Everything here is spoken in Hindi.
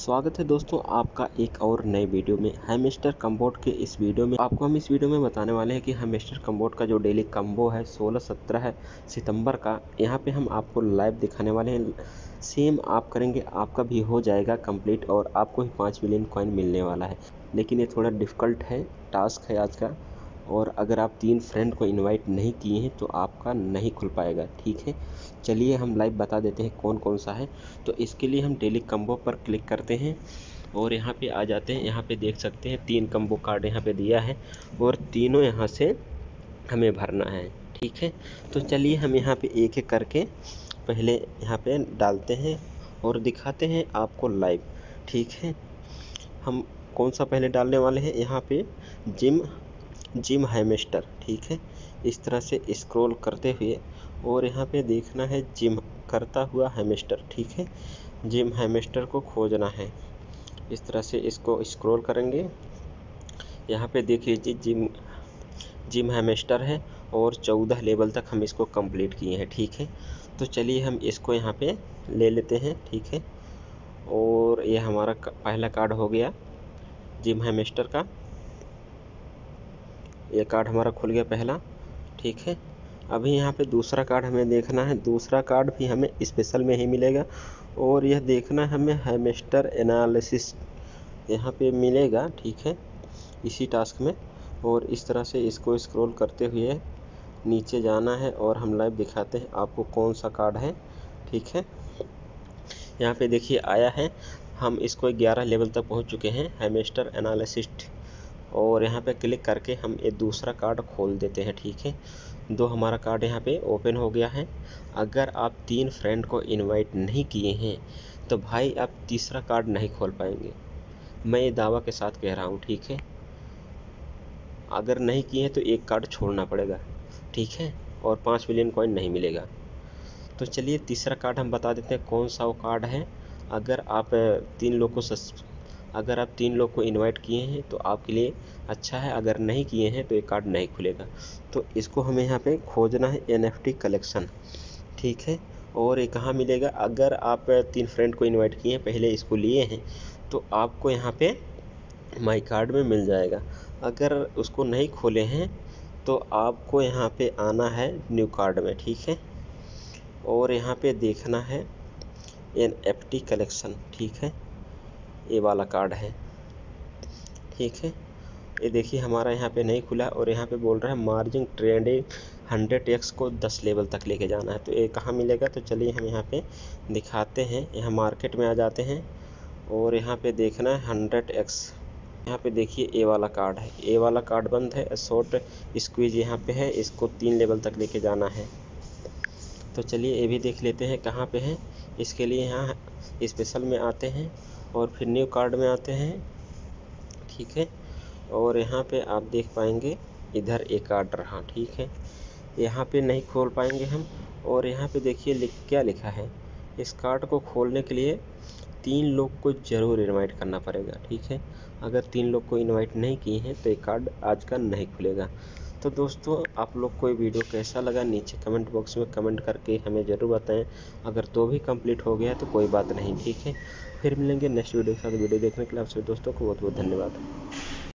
स्वागत है दोस्तों आपका एक और नए वीडियो में। हैमस्टर कॉम्बैट के इस वीडियो में आपको हम इस वीडियो में बताने वाले हैं कि हैमस्टर कॉम्बैट का जो डेली कम्बो है 16-17 सितंबर का, यहाँ पे हम आपको लाइव दिखाने वाले हैं। सेम आप करेंगे आपका भी हो जाएगा कंप्लीट और आपको ही 5 मिलियन कॉइन मिलने वाला है। लेकिन ये थोड़ा डिफ़िकल्ट है, टास्क है आज का, और अगर आप 3 फ्रेंड को इनवाइट नहीं किए हैं तो आपका नहीं खुल पाएगा। ठीक है, चलिए हम लाइव बता देते हैं कौन कौन सा है। तो इसके लिए हम डेली कम्बो पर क्लिक करते हैं और यहाँ पे आ जाते हैं। यहाँ पे देख सकते हैं 3 कम्बो कार्ड यहाँ पे दिया है और तीनों यहाँ से हमें भरना है। ठीक है, तो चलिए हम यहाँ पे एक एक करके पहले यहाँ पे डालते हैं और दिखाते हैं आपको लाइव। ठीक है, हम कौन सा पहले डालने वाले हैं, यहाँ पे जिम हैमस्टर। ठीक है, इस तरह से स्क्रॉल करते हुए और यहाँ पे देखना है जिम करता हुआ हैमस्टर। ठीक है, जिम हैमस्टर को खोजना है। इस तरह से इसको स्क्रॉल करेंगे, यहाँ पे देखिए जी जिम हैमस्टर है और 14 लेवल तक हम इसको कंप्लीट किए हैं। ठीक है, तो चलिए हम इसको यहाँ पे ले लेते हैं। ठीक है, और ये हमारा पहला कार्ड हो गया जिम हैमस्टर का। ये कार्ड हमारा खुल गया पहला। ठीक है, अभी यहाँ पे दूसरा कार्ड हमें देखना है। दूसरा कार्ड भी हमें स्पेशल में ही मिलेगा और यह देखना है हमें हैमस्टर एनालिसिस यहाँ पे मिलेगा। ठीक है, इसी टास्क में। और इस तरह से इसको स्क्रॉल करते हुए नीचे जाना है और हम लाइव दिखाते हैं आपको कौन सा कार्ड है। ठीक है, यहाँ पे देखिए आया है, हम इसको 11 लेवल तक पहुँच चुके हैं हैमस्टर एनालिसिस्ट, और यहाँ पे क्लिक करके हम ये दूसरा कार्ड खोल देते हैं। ठीक है, दो हमारा कार्ड यहाँ पे ओपन हो गया है। अगर आप 3 फ्रेंड को इनवाइट नहीं किए हैं तो भाई आप तीसरा कार्ड नहीं खोल पाएंगे, मैं ये दावा के साथ कह रहा हूँ। ठीक है, अगर नहीं किए हैं तो एक कार्ड छोड़ना पड़ेगा। ठीक है, और 5 मिलियन कॉइन नहीं मिलेगा। तो चलिए तीसरा कार्ड हम बता देते हैं कौन सा वो कार्ड है। अगर आप 3 लोग को इनवाइट किए हैं तो आपके लिए अच्छा है, अगर नहीं किए हैं तो ये कार्ड नहीं खुलेगा। तो इसको हमें यहाँ पे खोजना है NFT कलेक्शन। ठीक है, और ये कहाँ मिलेगा, अगर आप 3 फ्रेंड को इनवाइट किए हैं, पहले इसको लिए हैं तो आपको यहाँ पे माई कार्ड में मिल जाएगा। अगर उसको नहीं खोले हैं तो आपको यहाँ पे आना है न्यू कार्ड में। ठीक है, और यहाँ पे देखना है NFT कलेक्शन। ठीक है, ये वाला कार्ड है। ठीक है, ये देखिए हमारा यहाँ पे नहीं खुला और यहाँ पे बोल रहा है मार्जिन ट्रेंडिंग 100x को 10 लेवल तक लेके जाना है। तो ये कहाँ मिलेगा, तो चलिए हम यहाँ पे दिखाते हैं। यहाँ मार्केट में आ जाते हैं और यहाँ पे देखना है 100x। यहाँ पे देखिए ये वाला कार्ड है, ये वाला कार्ड बंद है, शॉर्ट स्क्वीज यहाँ पे है, इसको 3 लेवल तक लेके जाना है। तो चलिए ये भी देख लेते हैं कहाँ पे है। इसके लिए यहाँ स्पेशल में आते हैं और फिर न्यू कार्ड में आते हैं। ठीक है, और यहाँ पे आप देख पाएंगे इधर एक कार्ड रहा। ठीक है, यहाँ पे नहीं खोल पाएंगे हम। और यहाँ पे देखिए क्या लिखा है, इस कार्ड को खोलने के लिए 3 लोग को ज़रूर इनवाइट करना पड़ेगा। ठीक है, अगर 3 लोग को इनवाइट नहीं किए हैं तो ये कार्ड आज का नहीं खुलेगा। तो दोस्तों आप लोग को ये वीडियो कैसा लगा नीचे कमेंट बॉक्स में कमेंट करके हमें ज़रूर बताएं। अगर तो भी कंप्लीट हो गया तो कोई बात नहीं। ठीक है, फिर मिलेंगे नेक्स्ट वीडियो के साथ। वीडियो देखने के लिए आप सभी दोस्तों को बहुत बहुत धन्यवाद।